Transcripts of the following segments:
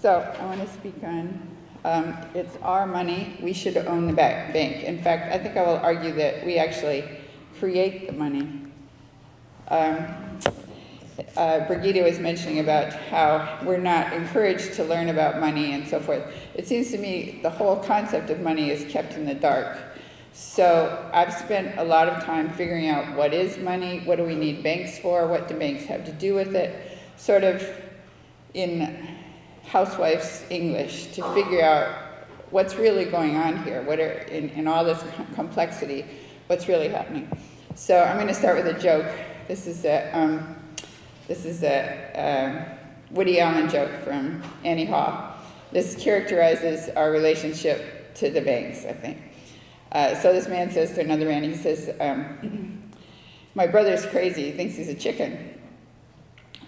So I want to speak on it's our money. We should own the bank. In fact, I think I will argue that we actually create the money. Brigitte was mentioning about how we're not encouraged to learn about money and so forth. It seems to me the whole concept of money is kept in the dark. So I've spent a lot of time figuring out what is money, what do we need banks for, what do banks have to do with it, sort of in housewife's English to figure out what's really going on here, what are, in all this complexity, what's really happening. So I'm going to start with a joke. This is a Woody Allen joke from Annie Hall. This characterizes our relationship to the banks, I think. So this man says to another man, he says, my brother's crazy, he thinks he's a chicken.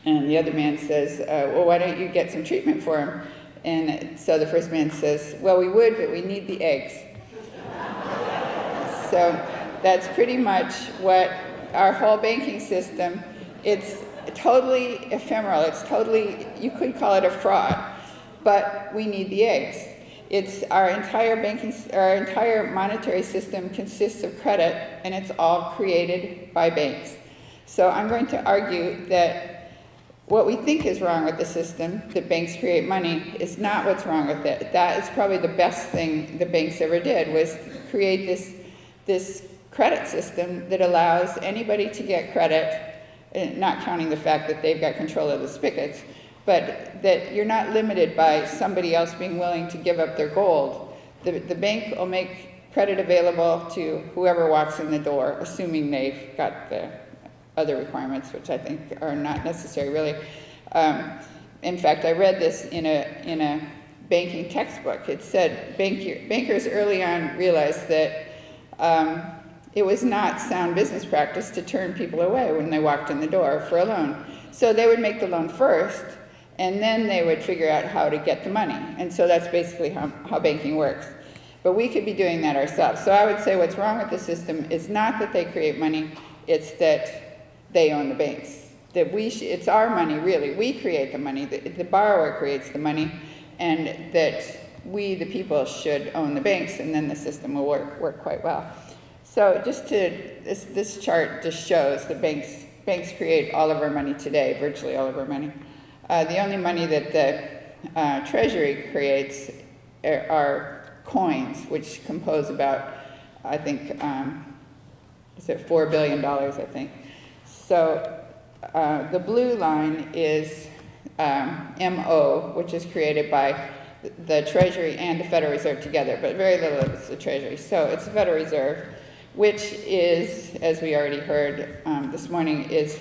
And the other man says, well, why don't you get some treatment for him? And so the first man says, well, we would, but we need the eggs. So that's pretty much what our whole banking system, it's totally ephemeral, it's totally, you could call it a fraud, but we need the eggs. It's our entire banking, our entire monetary system consists of credit, and it's all created by banks. So I'm going to argue that what we think is wrong with the system, that banks create money, is not what's wrong with it. That is probably the best thing the banks ever did, was create this credit system that allows anybody to get credit, not counting the fact that they've got control of the spigots, but that you're not limited by somebody else being willing to give up their gold. The bank will make credit available to whoever walks in the door, assuming they've got the other requirements, which I think are not necessary, really. In fact, I read this in a banking textbook. It said bankers early on realized that it was not sound business practice to turn people away when they walked in the door for a loan. So they would make the loan first, and then they would figure out how to get the money. And so that's basically how banking works. But we could be doing that ourselves. So I would say what's wrong with the system is not that they create money, it's that they own the banks. That it's our money, really. We create the money. The borrower creates the money, and that we, the people, should own the banks, and then the system will work quite well. So just this chart just shows the banks create all of our money today, virtually all of our money. The only money that the Treasury creates are coins, which compose about, I think, is it $4 billion, I think. So the blue line is MO, which is created by the Treasury and the Federal Reserve together, but very little of it's the Treasury. So it's the Federal Reserve, which is, as we already heard this morning, is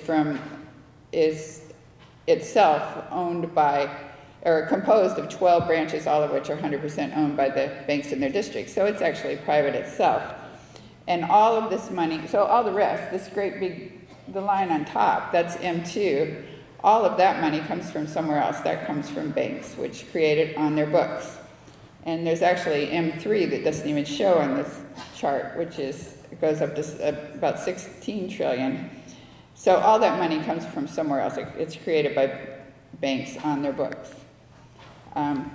itself owned by, or composed of 12 branches, all of which are 100% owned by the banks in their district. So it's actually private itself. And all of this money, so all the rest, this great big, the line on top, that's M2, all of that money comes from somewhere else. That comes from banks, which create it on their books. And there's actually M3 that doesn't even show on this chart, which is, it goes up to about 16 trillion. So all that money comes from somewhere else. It's created by banks on their books. And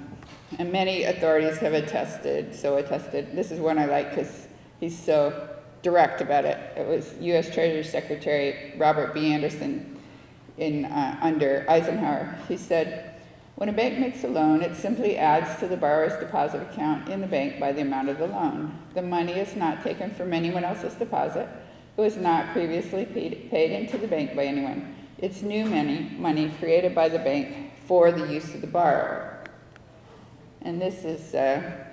many authorities have attested. This is one I like because he's so direct about it. It was US Treasury Secretary Robert B. Anderson under Eisenhower. He said, when a bank makes a loan, it simply adds to the borrower's deposit account in the bank by the amount of the loan. The money is not taken from anyone else's deposit. It was not previously paid into the bank by anyone. It's new money created by the bank for the use of the borrower. And this is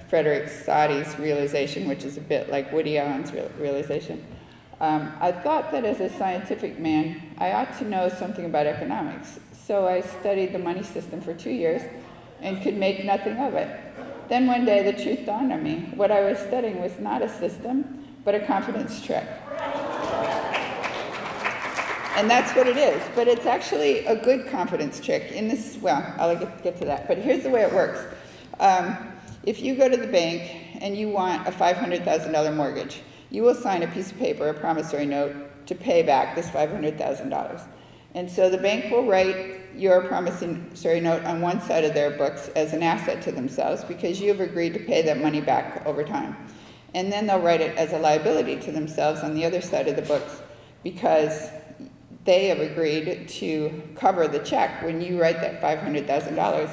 Frederick Soddy's realization, which is a bit like Woody Allen's realization. I thought that as a scientific man, I ought to know something about economics. So I studied the money system for 2 years and could make nothing of it. Then one day the truth dawned on me. What I was studying was not a system, but a confidence trick. And that's what it is, but it's actually a good confidence trick. Well, I'll get to that, but here's the way it works. If you go to the bank and you want a $500,000 mortgage, you will sign a piece of paper, a promissory note, to pay back this $500,000. And so the bank will write your promissory note on one side of their books as an asset to themselves because you have agreed to pay that money back over time. And then they'll write it as a liability to themselves on the other side of the books because they have agreed to cover the check when you write that $500,000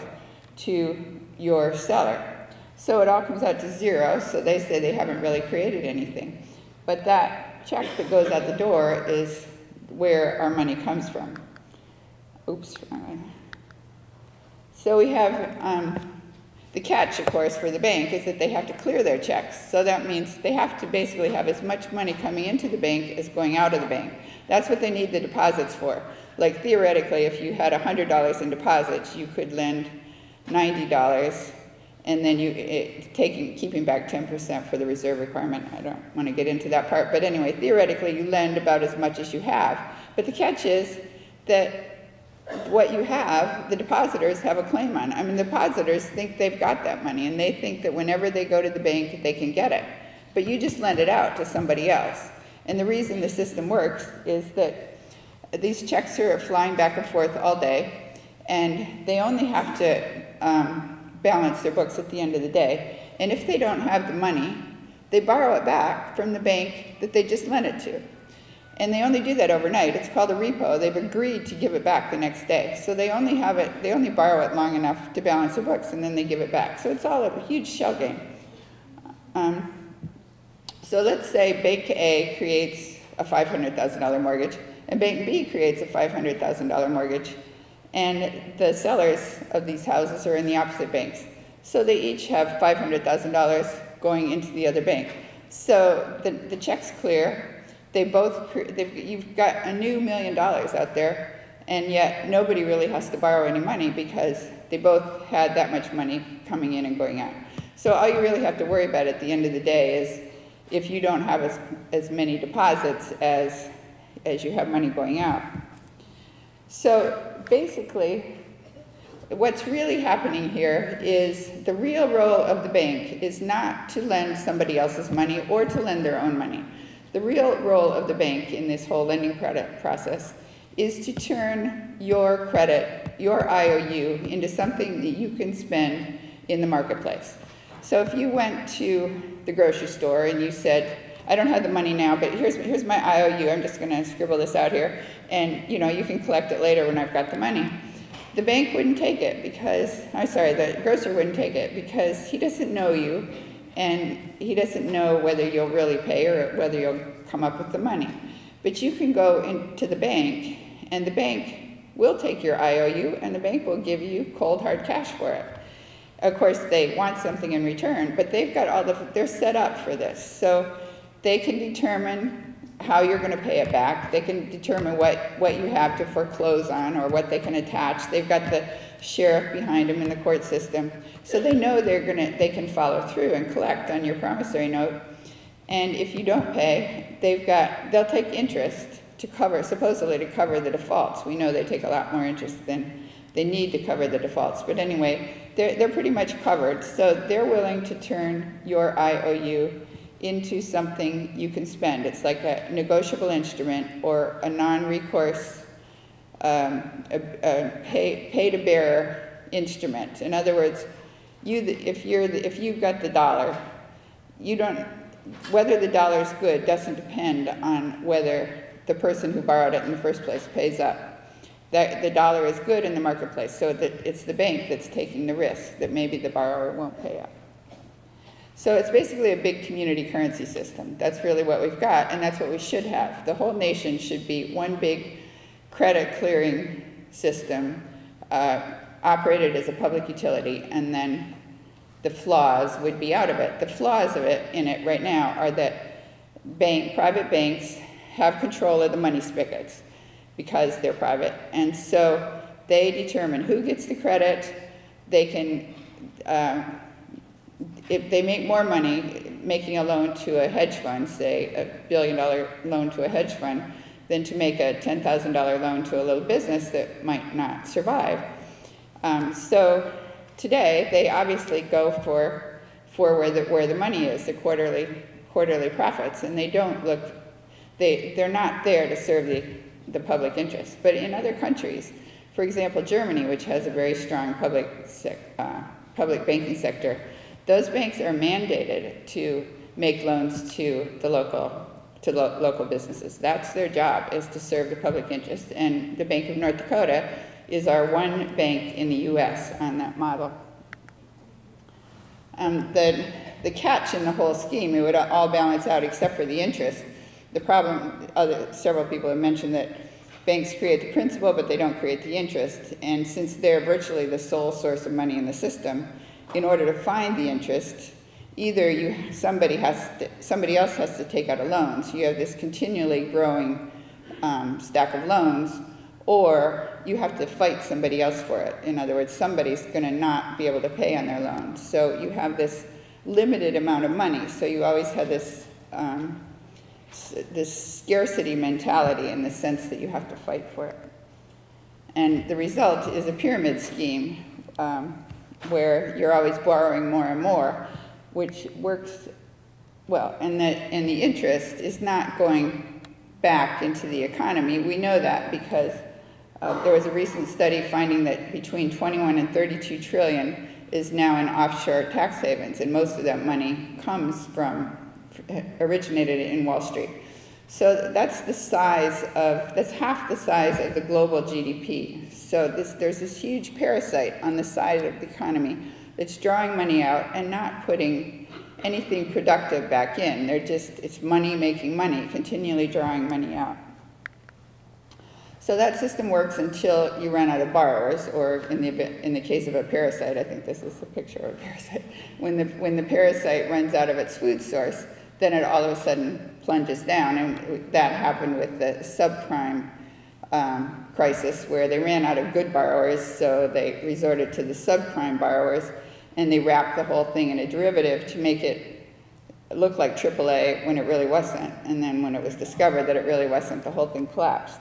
to your seller. So it all comes out to zero, so they say they haven't really created anything. But that check that goes out the door is where our money comes from. Oops. So we have the catch, of course, for the bank is that they have to clear their checks. So that means they have to basically have as much money coming into the bank as going out of the bank. That's what they need the deposits for. Like theoretically, if you had $100 in deposits, you could lend $90 and then you keeping back 10% for the reserve requirement. I don't want to get into that part, but anyway, theoretically you lend about as much as you have. But the catch is that what you have, the depositors have a claim on. I mean, the depositors think they've got that money, and they think that whenever they go to the bank, they can get it. But you just lend it out to somebody else. And the reason the system works is that these checks are flying back and forth all day, and they only have to balance their books at the end of the day. And if they don't have the money, they borrow it back from the bank that they just lent it to. And they only do that overnight. It's called a repo. They've agreed to give it back the next day. So they only have it, they only borrow it long enough to balance their books, and then they give it back. So it's all a huge shell game. So let's say Bank A creates a $500,000 mortgage, and Bank B creates a $500,000 mortgage. And the sellers of these houses are in the opposite banks. So they each have $500,000 going into the other bank. So the check's clear. They both, you've got a new $1 million out there, and yet nobody really has to borrow any money because they both had that much money coming in and going out. So all you really have to worry about at the end of the day is if you don't have as many deposits as you have money going out. So basically, what's really happening here is the real role of the bank is not to lend somebody else's money or to lend their own money. The real role of the bank in this whole lending process is to turn your credit, your IOU, into something that you can spend in the marketplace. So if you went to the grocery store and you said, I don't have the money now, but here's my IOU, I'm just going to scribble this out here, and you know, you can collect it later when I've got the money. The bank wouldn't take it because, I'm sorry, the grocer wouldn't take it because he doesn't know you. And he doesn't know whether you'll really pay or whether you'll come up with the money. But you can go into the bank, and the bank will take your IOU, and the bank will give you cold, hard cash for it. Of course, they want something in return, but they've got all they're set up for this. So they can determine how you're going to pay it back. They can determine what you have to foreclose on or what they can attach. They've got the sheriff behind them in the court system. So they know they can follow through and collect on your promissory note. And if you don't pay, they'll take interest to cover, supposedly to cover the defaults. We know they take a lot more interest than they need to cover the defaults. But anyway, they're pretty much covered. So they're willing to turn your IOU into something you can spend. It's like a negotiable instrument or a non-recourse pay-to-bearer instrument. In other words, if you've got the dollar, you don't, whether the dollar's good doesn't depend on whether the person who borrowed it in the first place pays up. That the dollar is good in the marketplace, so that it's the bank that's taking the risk that maybe the borrower won't pay up. So it's basically a big community currency system. That's really what we've got, and that's what we should have. The whole nation should be one big credit clearing system operated as a public utility, and then the flaws would be out of it. The flaws in it right now are that private banks have control of the money spigots because they're private, and so they determine who gets the credit. They can, if they make more money making a loan to a hedge fund, say $1 billion loan to a hedge fund, than to make a $10,000 loan to a little business that might not survive. So today, they obviously go for where the money is, the quarterly profits, and they're not there to serve the the public interest. But in other countries, for example, Germany, which has a very strong public banking sector, those banks are mandated to make loans to the local businesses. That's their job, is to serve the public interest. And the Bank of North Dakota is our one bank in the U.S. on that model. The catch in the whole scheme, it would all balance out except for the interest. The problem, several people have mentioned that banks create the principal, but they don't create the interest. And since they're virtually the sole source of money in the system, in order to find the interest, either somebody else has to take out a loan. So you have this continually growing stack of loans, or you have to fight somebody else for it. In other words, somebody's going to not be able to pay on their loan. So you have this limited amount of money. So you always have this this scarcity mentality, in the sense that you have to fight for it. And the result is a pyramid scheme where you're always borrowing more and more, which works well. And the interest is not going back into the economy. We know that because there was a recent study finding that between 21 and 32 trillion is now in offshore tax havens, and most of that money comes from, originated in Wall Street. So that's the size of, that's half the size of the global GDP. So there's this huge parasite on the side of the economy that's drawing money out and not putting anything productive back in. They're just, it's money making money, continually drawing money out. So that system works until you run out of borrowers, or in the case of a parasite, I think this is a picture of a parasite, when the parasite runs out of its food source, then it all of a sudden plunges down. And that happened with the subprime crisis, where they ran out of good borrowers, so they resorted to the subprime borrowers, and they wrapped the whole thing in a derivative to make it look like AAA when it really wasn't. And then when it was discovered that it really wasn't, the whole thing collapsed.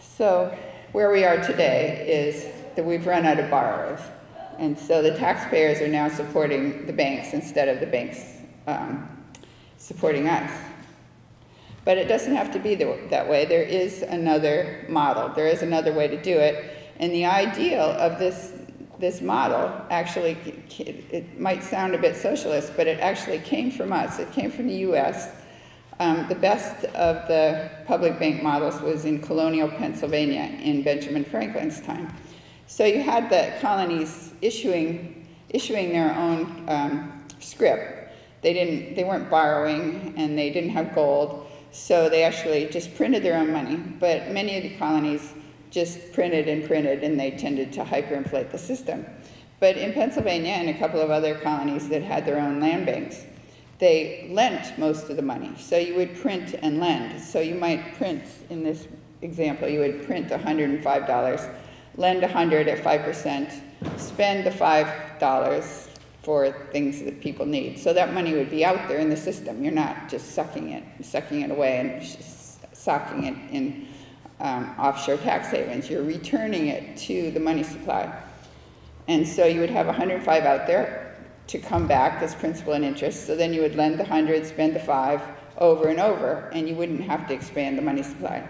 So where we are today is that we've run out of borrowers. And so the taxpayers are now supporting the banks instead of the banks supporting us. But it doesn't have to be that way. There is another model. There is another way to do it. And the ideal of this model, actually, it might sound a bit socialist, but it actually came from us. It came from the US. The best of the public bank models was in colonial Pennsylvania in Benjamin Franklin's time. So you had the colonies issuing their own scrip. They weren't borrowing, and they didn't have gold, so they actually just printed their own money. But many of the colonies just printed, and they tended to hyperinflate the system. But in Pennsylvania and a couple of other colonies that had their own land banks, they lent most of the money. So you would print and lend. So you might print, in this example, you would print $105, lend $100 at 5%, spend the $5 for things that people need. So that money would be out there in the system. You're not just sucking it away and socking it in offshore tax havens. You're returning it to the money supply. And so you would have 105 out there to come back as principal and interest. So then you would lend the 100, spend the 5, over and over, and you wouldn't have to expand the money supply.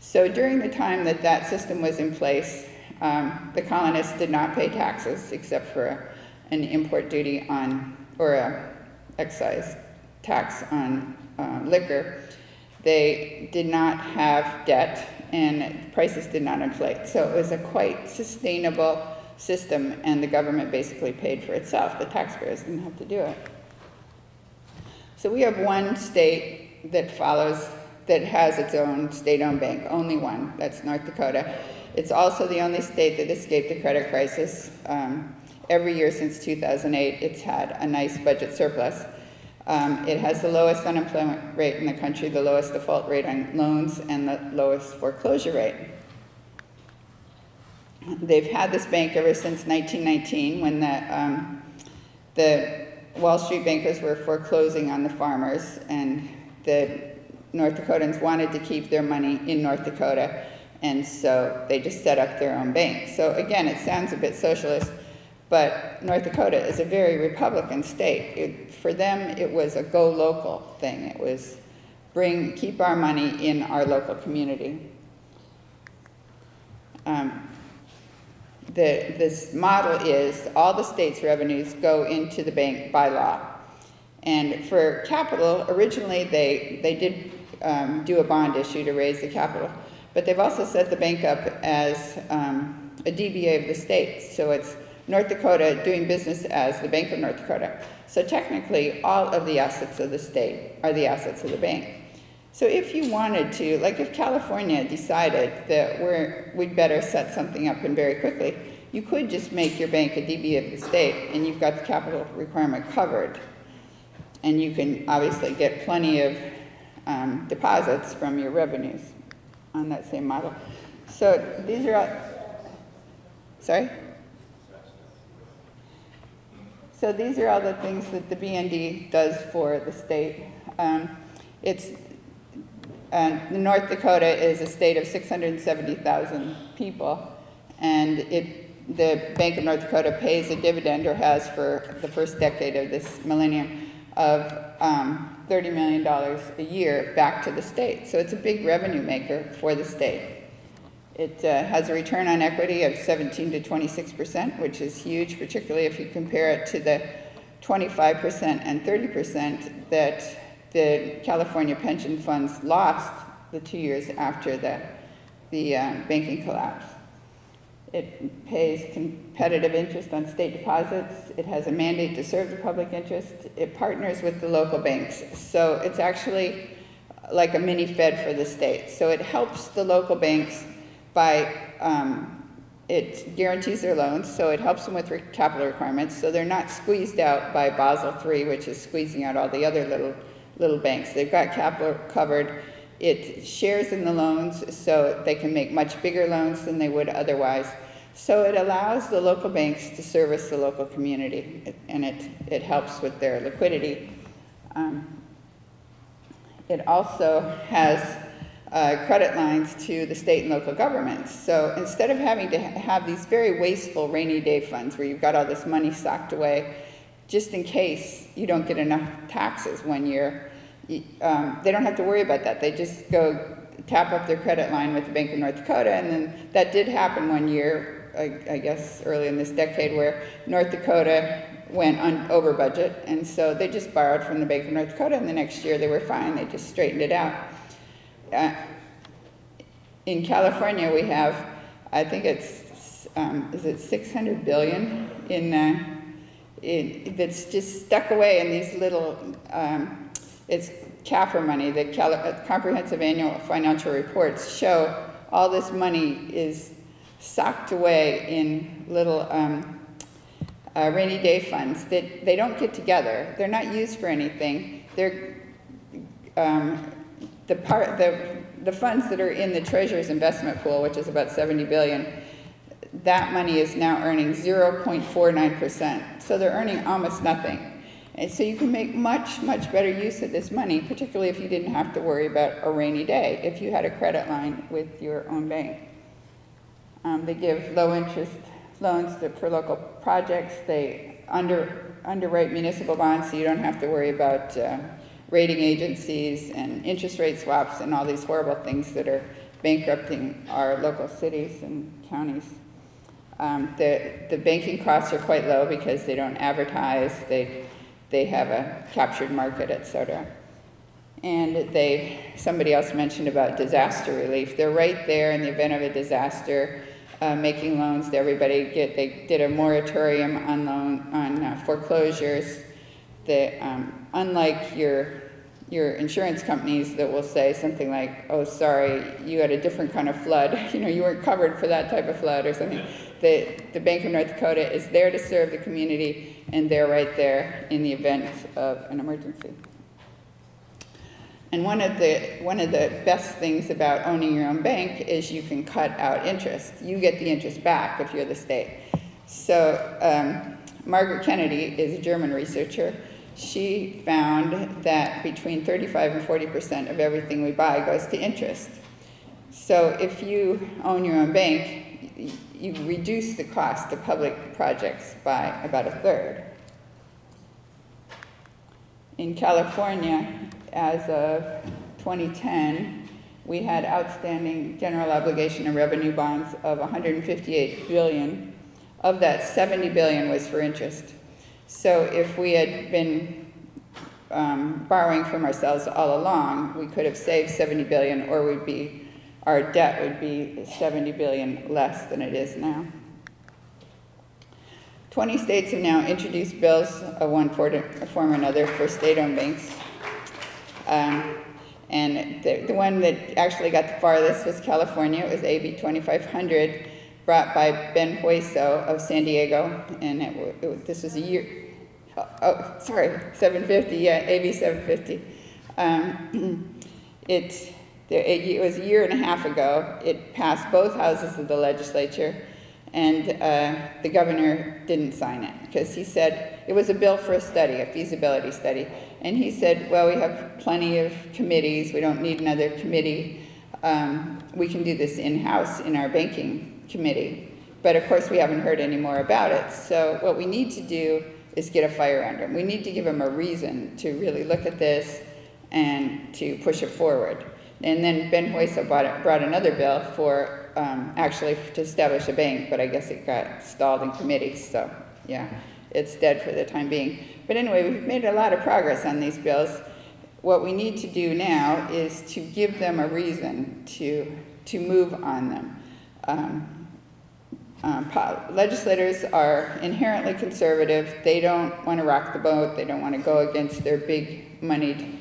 So during the time that that system was in place, the colonists did not pay taxes except for an import duty on, or a excise tax on liquor. They did not have debt, and prices did not inflate. So it was a quite sustainable system, and the government basically paid for itself. The taxpayers didn't have to do it. So we have one state that follows, that has its own state-owned bank, only one. That's North Dakota. It's also the only state that escaped the credit crisis. Every year since 2008, it's had a nice budget surplus. It has the lowest unemployment rate in the country, the lowest default rate on loans, and the lowest foreclosure rate. They've had this bank ever since 1919, when the Wall Street bankers were foreclosing on the farmers, and the North Dakotans wanted to keep their money in North Dakota, and so they just set up their own bank. So again, it sounds a bit socialist, but North Dakota is a very Republican state. For them, it was a go local thing. It was keep our money in our local community. This model is all the state's revenues go into the bank by law. And for capital, originally they did do a bond issue to raise the capital, but they've also set the bank up as a DBA of the state. So it's North Dakota doing business as the Bank of North Dakota. So technically, all of the assets of the state are the assets of the bank. So if you wanted to, like if California decided that we'd better set something up and very quickly, you could just make your bank a DBA of the state and you've got the capital requirement covered. And you can obviously get plenty of deposits from your revenues on that same model. So these are all, sorry? So these are all the things that the BND does for the state. North Dakota is a state of 670,000 people, and the Bank of North Dakota pays a dividend, or has for the first decade of this millennium, of $30 million a year back to the state. So it's a big revenue maker for the state. It has a return on equity of 17 to 26%, which is huge, particularly if you compare it to the 25% and 30% that the California pension funds lost the 2 years after the banking collapse. It pays competitive interest on state deposits. It has a mandate to serve the public interest. It partners with the local banks. So it's actually like a mini Fed for the state. So it helps the local banks by, it guarantees their loans, so it helps them with capital requirements, so they're not squeezed out by Basel III, which is squeezing out all the other little banks. They've got capital covered. It shares in the loans, so they can make much bigger loans than they would otherwise. So it allows the local banks to service the local community, and it helps with their liquidity. It also has credit lines to the state and local governments. So instead of having to have these very wasteful rainy day funds where you've got all this money socked away just in case you don't get enough taxes one year, they don't have to worry about that. They just go tap up their credit line with the Bank of North Dakota, and then that did happen one year, I guess early in this decade, where North Dakota went over budget, and so they just borrowed from the Bank of North Dakota, and the next year they were fine. They just straightened it out. In California, we have, I think it's, is it 600 billion that's just stuck away in these little, it's CAFR money. The Comprehensive Annual Financial Reports show all this money is socked away in little rainy day funds that they don't get together. They're not used for anything. They're, the funds that are in the Treasurer's investment pool, which is about 70 billion, that money is now earning 0.49%. So they're earning almost nothing. And so you can make much, much better use of this money, particularly if you didn't have to worry about a rainy day, if you had a credit line with your own bank. They give low interest loans for local projects. They underwrite municipal bonds, so you don't have to worry about rating agencies and interest rate swaps and all these horrible things that are bankrupting our local cities and counties. The banking costs are quite low because they don't advertise, they have a captured market, etc. And somebody else mentioned about disaster relief. They're right there in the event of a disaster, making loans to everybody. They did a moratorium on foreclosures. Unlike your insurance companies that will say something like, oh, sorry, you had a different kind of flood, you weren't covered for that type of flood or something. The Bank of North Dakota is there to serve the community, and they're right there in the event of an emergency. And one of the best things about owning your own bank is you can cut out interest. You get the interest back if you're the state. So Margaret Kennedy is a German researcher. She found that between 35 and 40% of everything we buy goes to interest. So if you own your own bank, you reduce the cost of public projects by about 1/3. In California, as of 2010, we had outstanding general obligation and revenue bonds of $158 billion. Of that, $70 billion was for interest. So if we had been borrowing from ourselves all along, we could have saved $70 billion, or we'd be, our debt would be $70 billion less than it is now. 20 states have now introduced bills, one form or another, for state-owned banks. And the one that actually got the farthest was California. It was AB 2500, brought by Ben Hueso of San Diego. And this was a year, oh, sorry, 750, yeah, AB 750. It was a year and a half ago. It passed both houses of the legislature, and the governor didn't sign it, because he said, it was a bill for a study, a feasibility study. And he said, well, we have plenty of committees. We don't need another committee. We can do this in-house in our banking committee. But of course, we haven't heard any more about it. So what we need to do is get a fire under him. We need to give him a reason to really look at this and to push it forward. And then Ben Hueso brought another bill for actually to establish a bank, but I guess it got stalled in committee. So yeah, it's dead for the time being. But anyway, we've made a lot of progress on these bills. What we need to do now is to give them a reason to move on them. Legislators are inherently conservative. They don't want to rock the boat. They don't want to go against their big moneyed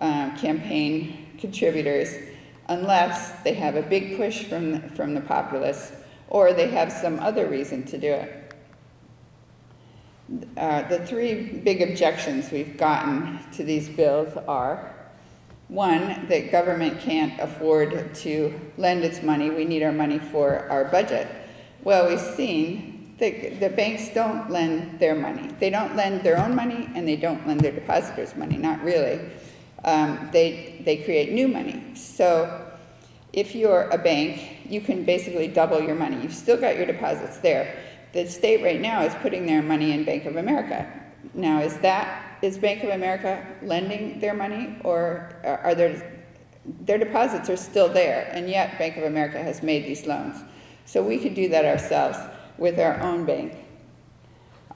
campaign contributors unless they have a big push from the populace, or they have some other reason to do it. The three big objections we've gotten to these bills are, one, that government can't afford to lend its money. We need our money for our budget. Well, we've seen that the banks don't lend their money. They don't lend their own money, and they don't lend their depositors' money, not really. They create new money. So if you're a bank, you can basically double your money. You've still got your deposits there. The state right now is putting their money in Bank of America. Now, is Bank of America lending their money, or are their deposits are still there, and yet Bank of America has made these loans. So we could do that ourselves with our own bank.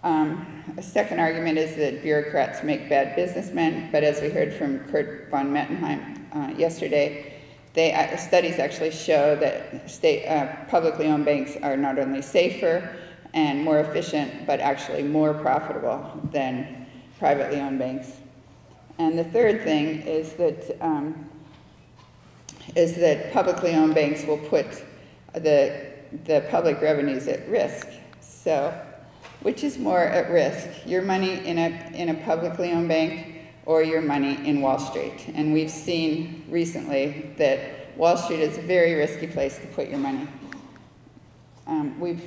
A second argument is that bureaucrats make bad businessmen, but as we heard from Kurt von Mettenheim yesterday, studies actually show that publicly owned banks are not only safer and more efficient, but actually more profitable than privately owned banks. And the third thing is that publicly owned banks will put the public revenues at risk. So, which is more at risk, your money in a publicly owned bank or your money in Wall Street? And we've seen recently that Wall Street is a very risky place to put your money. We've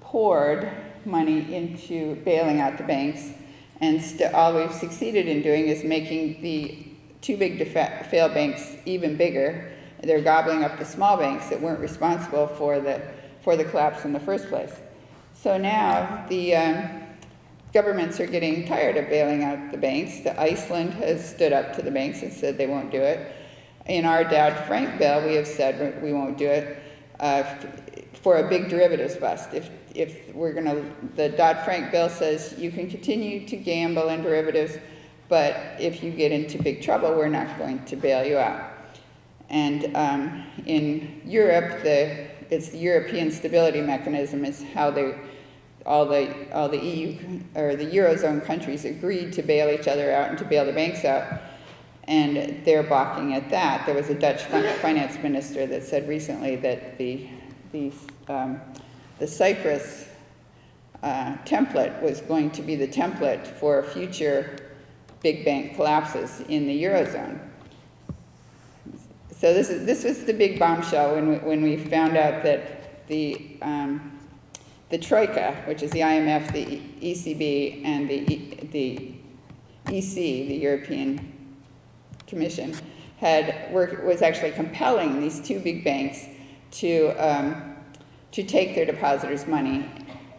poured money into bailing out the banks, and all we've succeeded in doing is making the too big to fail banks even bigger. They're gobbling up the small banks that weren't responsible for the collapse in the first place. So now the governments are getting tired of bailing out the banks. Iceland has stood up to the banks and said they won't do it. In our Dodd-Frank bill, we have said we won't do it for a big derivatives bust. If we're going to, the Dodd-Frank bill says you can continue to gamble in derivatives, but if you get into big trouble, we're not going to bail you out. And in Europe, it's the European Stability Mechanism is how all the EU or the Eurozone countries agreed to bail each other out and to bail the banks out, and they're balking at that. There was a Dutch finance minister that said recently that the Cyprus template was going to be the template for future big bank collapses in the Eurozone. So this was the big bombshell when we found out that the Troika, which is the IMF, the ECB, and the EC, the European Commission, was actually compelling these two big banks to take their depositors' money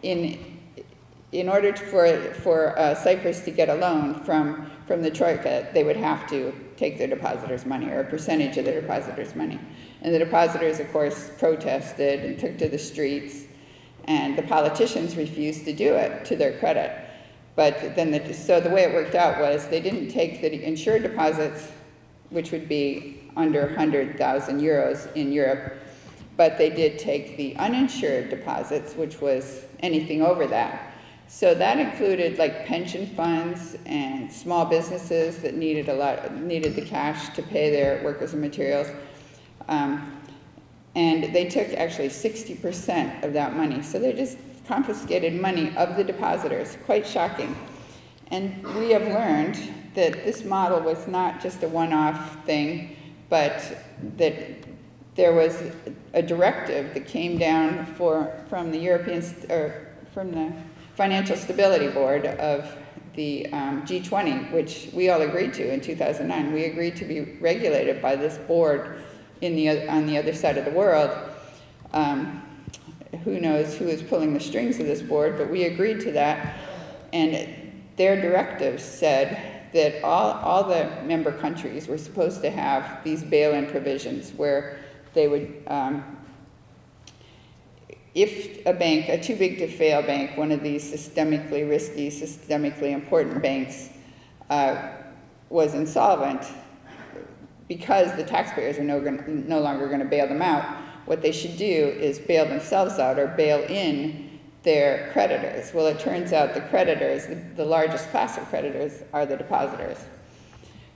in order for Cyprus to get a loan from the Troika. They would have to take their depositors' money, or a percentage of their depositors' money. And the depositors, of course, protested and took to the streets, and the politicians refused to do it, to their credit. But then, so the way it worked out was they didn't take the insured deposits, which would be under 100,000 euros in Europe, but they did take the uninsured deposits, which was anything over that. So that included like pension funds and small businesses that needed the cash to pay their workers and materials. And they took actually 60% of that money. So they just confiscated money of the depositors, quite shocking. And we have learned that this model was not just a one-off thing, but that there was a directive that came down from the European, or from the Financial Stability Board of the G20, which we all agreed to in 2009. We agreed to be regulated by this board on the other side of the world. Who knows who is pulling the strings of this board, but we agreed to that. And their directives said that all the member countries were supposed to have these bail-in provisions where they would, if a bank, a too big to fail bank, one of these systemically risky, systemically important banks was insolvent, because the taxpayers are no longer going to bail them out, what they should do is bail themselves out or bail in their creditors. Well, it turns out the creditors, the largest class of creditors, are the depositors.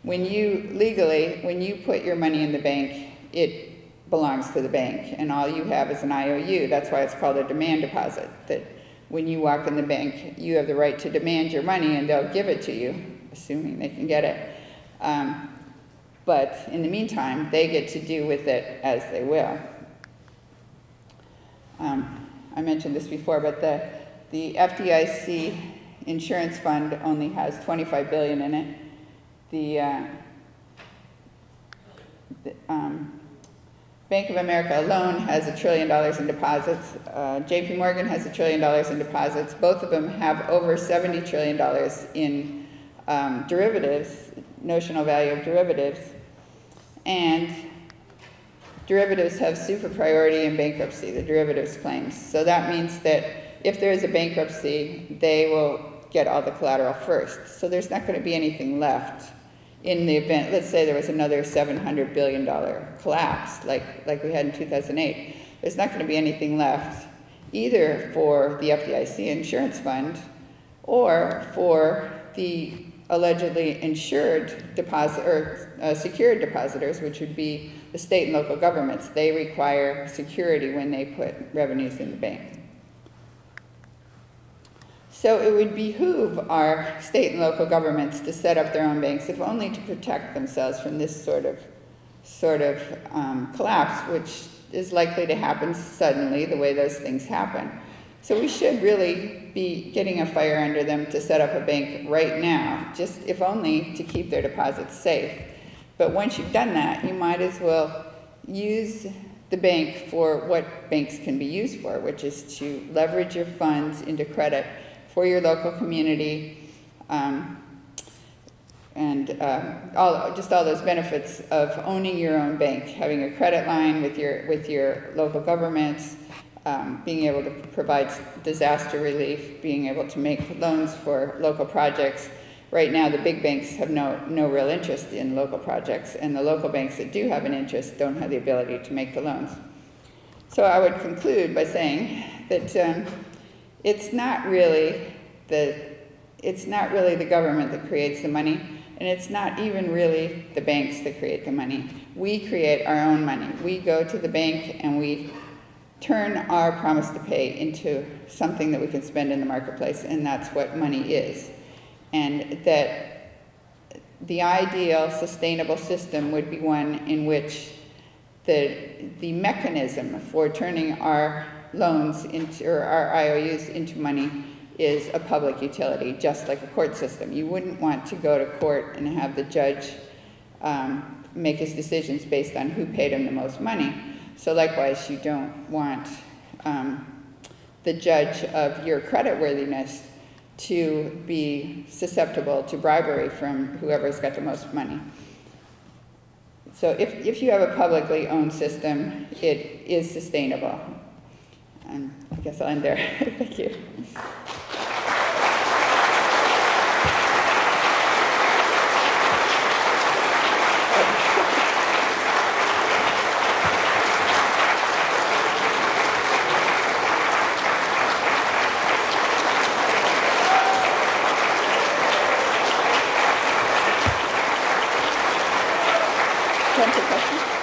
When you legally, when you put your money in the bank, it belongs to the bank, and all you have is an IOU. That's why it's called a demand deposit, that when you walk in the bank, you have the right to demand your money and they'll give it to you, assuming they can get it. But in the meantime, they get to do with it as they will. I mentioned this before, but the FDIC insurance fund only has 25 billion in it. The Bank of America alone has $1 trillion in deposits. JP Morgan has $1 trillion in deposits. Both of them have over $70 trillion in derivatives, notional value of derivatives. And derivatives have super priority in bankruptcy, the derivatives claims. So that means that if there is a bankruptcy, they will get all the collateral first. So there's not going to be anything left. In the event, let's say there was another $700 billion collapse, like we had in 2008, there's not going to be anything left either for the FDIC insurance fund or for the allegedly insured deposit or secured depositors, which would be the state and local governments. They require security when they put revenues in the bank. So it would behoove our state and local governments to set up their own banks, if only to protect themselves from this sort of collapse, which is likely to happen suddenly, the way those things happen. So we should really be getting a fire under them to set up a bank right now, just if only to keep their deposits safe. But once you've done that, you might as well use the bank for what banks can be used for, which is to leverage your funds into credit for your local community, and all those benefits of owning your own bank, having a credit line with your local governments, being able to provide disaster relief, being able to make loans for local projects. Right now, the big banks have no real interest in local projects, and the local banks that do have an interest don't have the ability to make the loans. So I would conclude by saying that it's not really the government that creates the money, and it's not even really the banks that create the money. We create our own money. We go to the bank and we turn our promise to pay into something that we can spend in the marketplace, and that's what money is. And that the ideal sustainable system would be one in which the mechanism for turning our loans into, or our IOUs into money, is a public utility, just like a court system. You wouldn't want to go to court and have the judge make his decisions based on who paid him the most money. So likewise, you don't want the judge of your creditworthiness to be susceptible to bribery from whoever's got the most money. So if you have a publicly owned system, it is sustainable. And I guess I'll end there. Thank you. Questions?